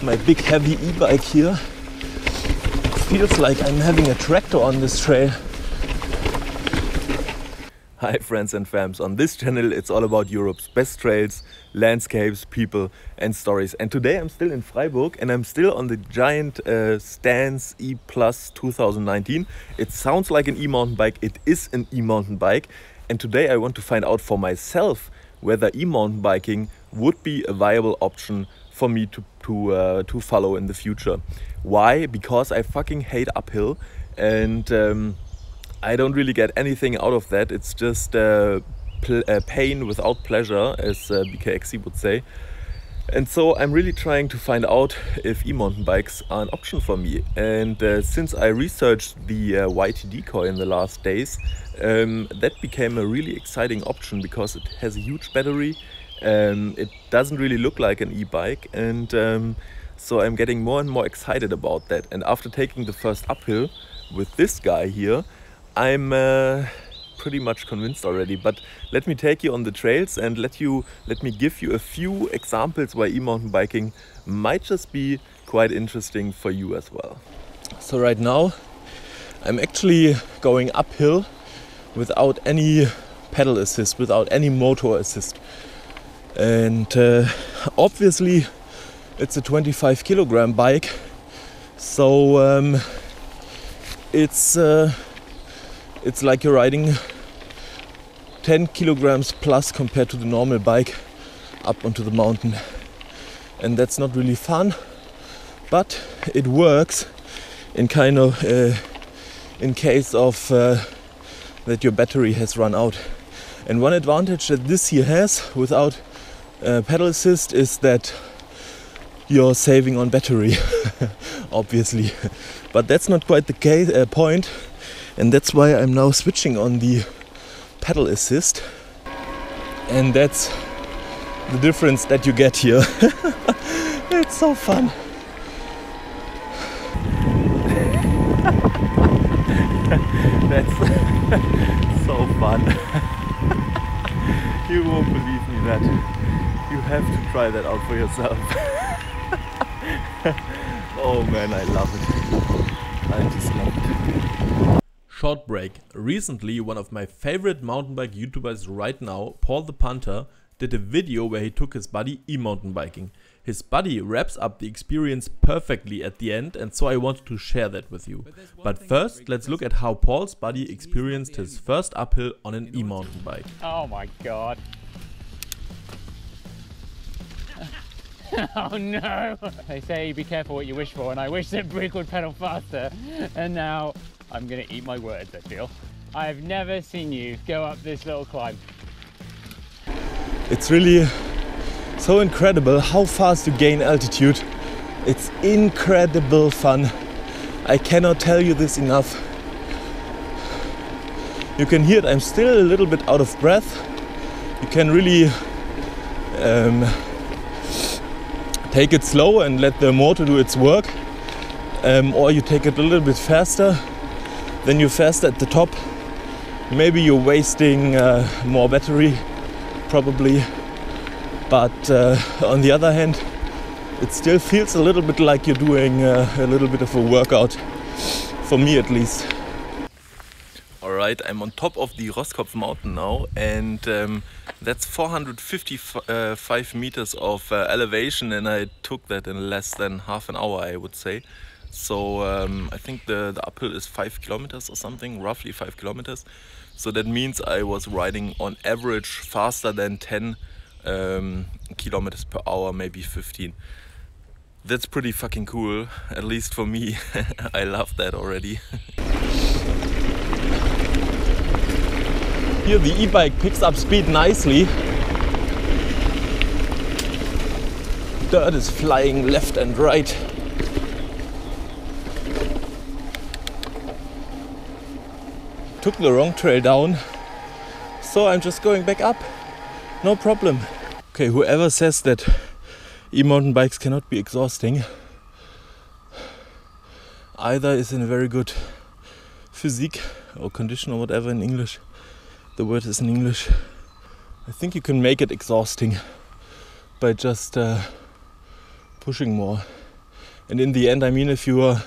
My big heavy e-bike here. It feels like I'm having a tractor on this trail. Hi friends and fams, on this channel it's all about Europe's best trails, landscapes, people and stories. And today I'm still in Freiburg and I'm still on the Giant Stance E+ 2019. It sounds like an e-mountain bike, it is an e-mountain bike. And today I want to find out for myself whether e-mountain biking would be a viable option for me to follow in the future. Why? Because I fucking hate uphill and I don't really get anything out of that. It's just pain without pleasure, as BKXC would say. And so I'm really trying to find out if e-mountain bikes are an option for me. And since I researched the YT decoy in the last days, that became a really exciting option because it has a huge battery. It doesn't really look like an e-bike, and so I'm getting more and more excited about that. And after taking the first uphill with this guy here, I'm pretty much convinced already. But let me take you on the trails and let me give you a few examples why e-mountain biking might just be quite interesting for you as well. So right now I'm actually going uphill without any pedal assist, without any motor assist, and obviously it's a 25-kilogram bike, so it's like you're riding 10 kilograms plus compared to the normal bike up onto the mountain. And that's not really fun, but it works in kind of in case of that your battery has run out. And one advantage that this here has without pedal assist is that you're saving on battery, obviously. But that's not quite the case, point. And that's why I'm now switching on the pedal assist. And that's the difference that you get here. It's so fun. That's so fun. You won't believe me that. You have to try that out for yourself. Oh man, I love it. I just love it. Short break. Recently, one of my favorite mountain bike YouTubers right now, Paul the Punter, did a video where he took his buddy e-mountain biking. His buddy wraps up the experience perfectly at the end, and so I wanted to share that with you. But first, let's look at how Paul's buddy experienced his first uphill on an e-mountain bike. Oh my god. Oh no! They say be careful what you wish for, and I wish that Brig would pedal faster, and now I'm gonna eat my words, I feel. I've never seen you go up this little climb. It's really so incredible how fast you gain altitude. It's incredible fun. I cannot tell you this enough. You can hear it, I'm still a little bit out of breath. You can really take it slow and let the motor do its work. Or you take it a little bit faster. Then you're fast at the top. Maybe you're wasting more battery, probably. But on the other hand, it still feels a little bit like you're doing a little bit of a workout, for me at least. Alright, I'm on top of the Roßkopf mountain now, and that's 455 meters of elevation, and I took that in less than half an hour, I would say. So I think the uphill is 5 kilometers or something, roughly 5 kilometers. So that means I was riding on average faster than 10 kilometers per hour, maybe 15. That's pretty fucking cool, at least for me. I love that already. Here the e-bike picks up speed nicely. Dirt is flying left and right. Took the wrong trail down, so I'm just going back up, no problem. Okay, whoever says that e-mountain bikes cannot be exhausting, either is in a very good physique or condition or whatever in English. The word is in English. I think you can make it exhausting by just pushing more. And in the end, I mean, if you are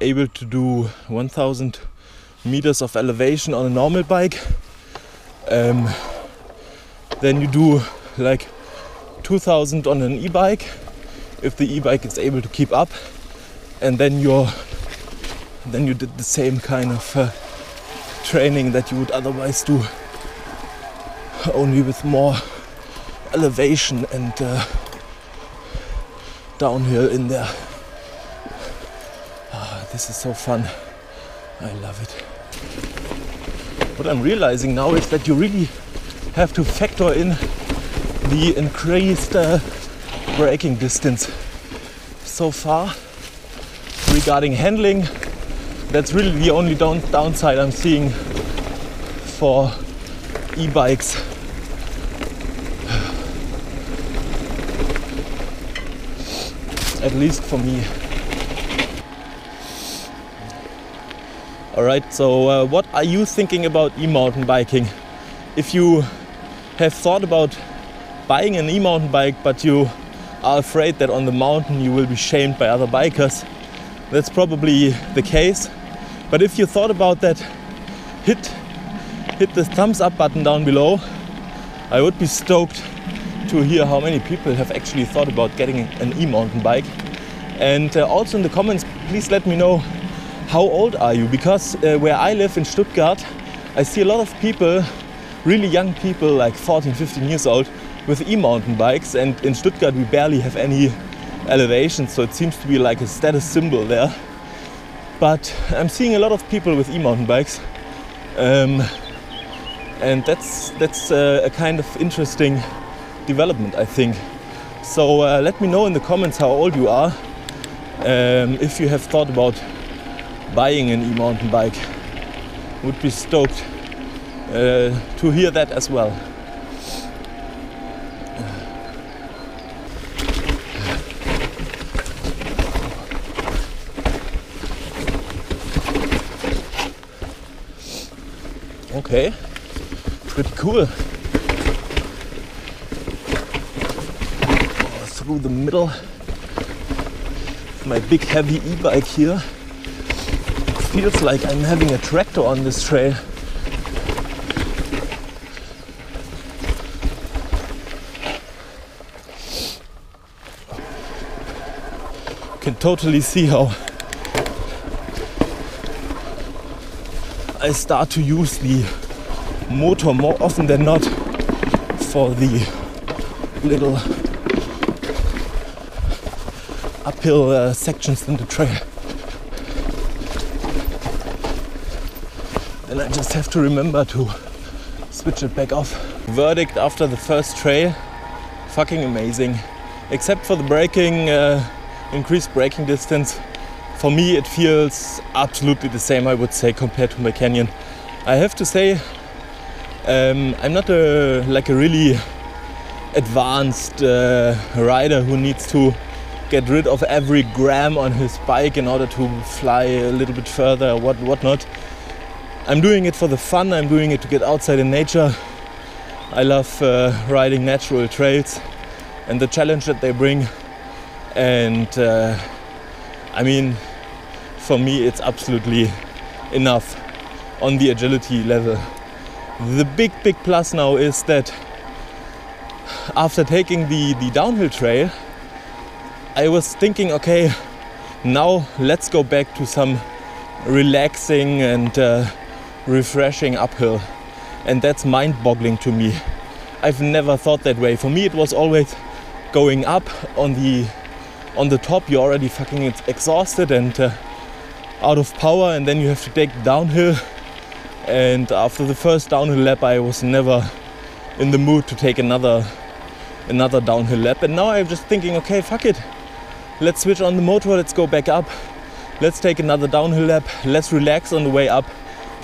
able to do 1,000 meters of elevation on a normal bike, then you do like 2,000 on an e-bike, if the e-bike is able to keep up, and then you did the same kind of training that you would otherwise do, only with more elevation and downhill in there. Oh, this is so fun. I love it. What I'm realizing now is that you really have to factor in the increased braking distance. So far, regarding handling, that's really the only downside I'm seeing for e-bikes. At least for me. Alright, so what are you thinking about e-mountain biking? If you have thought about buying an e-mountain bike, but you are afraid that on the mountain you will be shamed by other bikers, that's probably the case. But if you thought about that, hit the thumbs up button down below. I would be stoked to hear how many people have actually thought about getting an e-mountain bike. And also in the comments, please let me know, how old are you? Because where I live in Stuttgart, I see a lot of people, really young people, like 14, 15 years old, with e-mountain bikes. And in Stuttgart we barely have any elevation, so it seems to be like a status symbol there. But I'm seeing a lot of people with e-mountain bikes. And that's a kind of interesting development, I think. So let me know in the comments how old you are, if you have thought about buying an e-mountain bike. Would be stoked to hear that as well. Okay, pretty cool. Through the middle of my big heavy e-bike here. It feels like I'm having a tractor on this trail. You can totally see how I start to use the motor more often than not for the little uphill sections in the trail. Then I just have to remember to switch it back off. Verdict after the first trail, fucking amazing. Except for the braking, increased braking distance, for me it feels absolutely the same, I would say, compared to my Canyon. I have to say, I'm not like a really advanced rider who needs to get rid of every gram on his bike in order to fly a little bit further or whatnot. I'm doing it for the fun, I'm doing it to get outside in nature. I love riding natural trails and the challenge that they bring. And I mean, for me it's absolutely enough on the agility level. The big plus now is that after taking the downhill trail, I was thinking, okay, now let's go back to some relaxing and refreshing uphill. And that's mind-boggling to me. I've never thought that way. For me it was always going up on the top, you're already fucking exhausted and out of power, and then you have to take downhill. And after the first downhill lap I was never in the mood to take another downhill lap, and now I'm just thinking, okay, fuck it. Let's switch on the motor, let's go back up, let's take another downhill lap, let's relax on the way up.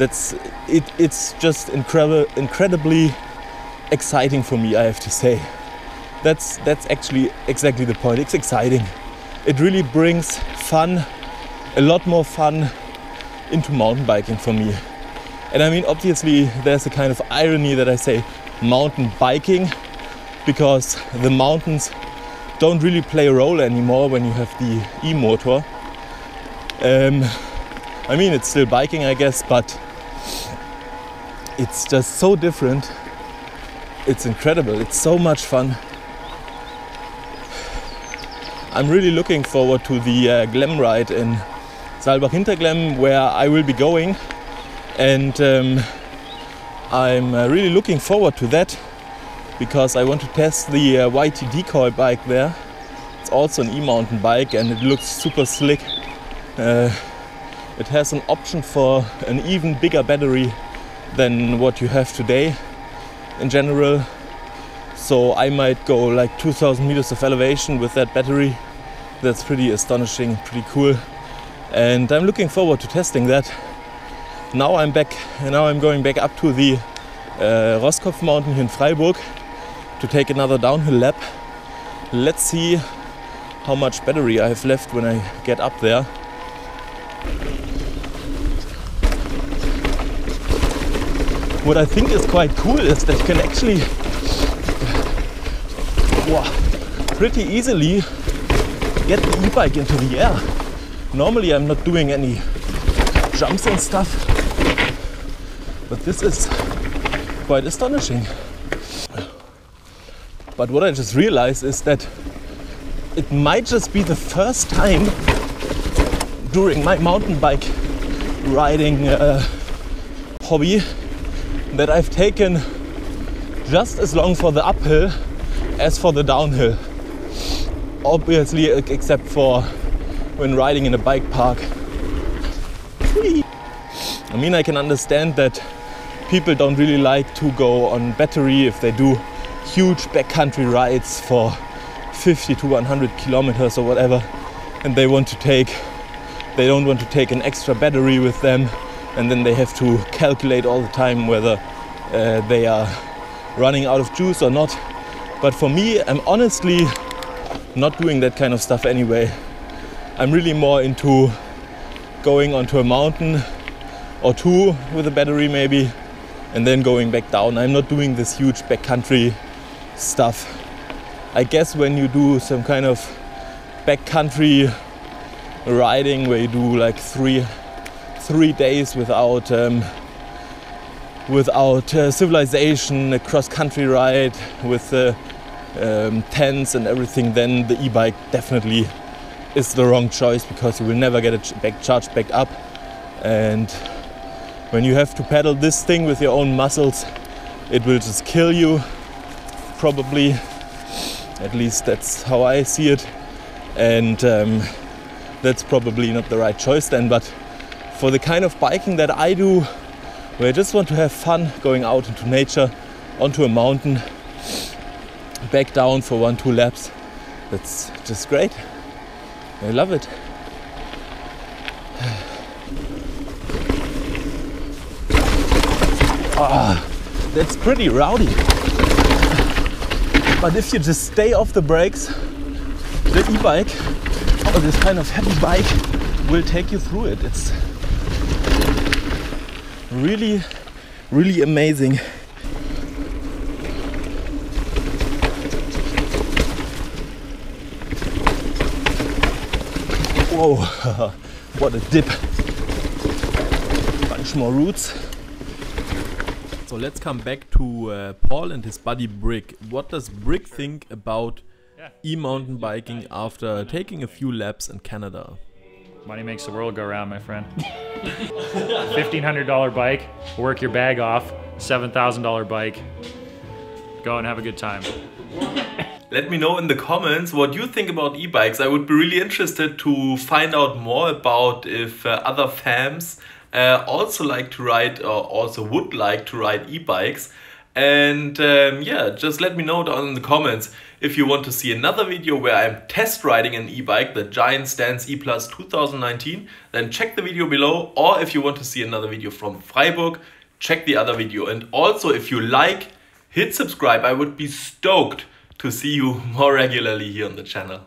It's just incredibly exciting for me, I have to say. That's actually exactly the point, it's exciting. It really brings fun, a lot more fun into mountain biking for me. And I mean, obviously there's a kind of irony that I say mountain biking, because the mountains don't really play a role anymore when you have the e-motor. I mean, it's still biking, I guess, but it's just so different. It's incredible. It's so much fun. I'm really looking forward to the Glemm ride in Saalbach Hinterglemm, where I will be going, and I'm really looking forward to that because I want to test the YT decoy bike there. It's also an e-mountain bike and it looks super slick. It has an option for an even bigger battery than what you have today in general. So I might go like 2,000 meters of elevation with that battery. That's pretty astonishing, pretty cool. And I'm looking forward to testing that. Now I'm back, and now I'm going back up to the Roßkopf mountain here in Freiburg to take another downhill lap. Let's see how much battery I have left when I get up there. What I think is quite cool is that you can actually pretty easily get the e-bike into the air. Normally I'm not doing any jumps and stuff, but this is quite astonishing. But what I just realized is that it might just be the first time during my mountain bike riding hobby that I've taken just as long for the uphill as for the downhill. Obviously, except for when riding in a bike park. I mean, I can understand that people don't really like to go on battery if they do huge backcountry rides for 50 to 100 kilometers or whatever, and they don't want to take an extra battery with them, and then they have to calculate all the time whether they are running out of juice or not. But for me, I'm honestly not doing that kind of stuff anyway. I'm really more into going onto a mountain or two with a battery maybe and then going back down. I'm not doing this huge backcountry stuff. I guess when you do some kind of backcountry riding where you do like three days without civilization, a cross-country ride with tents and everything, then the e-bike definitely is the wrong choice because you will never get it charged back up. And when you have to pedal this thing with your own muscles, it will just kill you, probably. At least that's how I see it. And that's probably not the right choice then. But for the kind of biking that I do, where I just want to have fun going out into nature, onto a mountain, back down for 1-2 laps. That's just great. I love it. Ah, that's pretty rowdy. But if you just stay off the brakes, the e-bike or this kind of heavy bike will take you through it. It's really, really amazing. Whoa, what a dip. Bunch more roots. So let's come back to Paul and his buddy Brig. What does Brig think about e-mountain biking after taking a few laps in Canada? Money makes the world go round, my friend. $1,500 bike, work your bag off, $7,000 bike. Go and have a good time. Let me know in the comments what you think about e-bikes. I would be really interested to find out more about if other fams also like to ride or also would like to ride e-bikes. And yeah, just let me know down in the comments if you want to see another video where I'm test riding an e-bike, the Giant Stance E+ 2019, then check the video below. Or if you want to see another video from Freiburg, check the other video. And also if you like, hit subscribe. I would be stoked to see you more regularly here on the channel.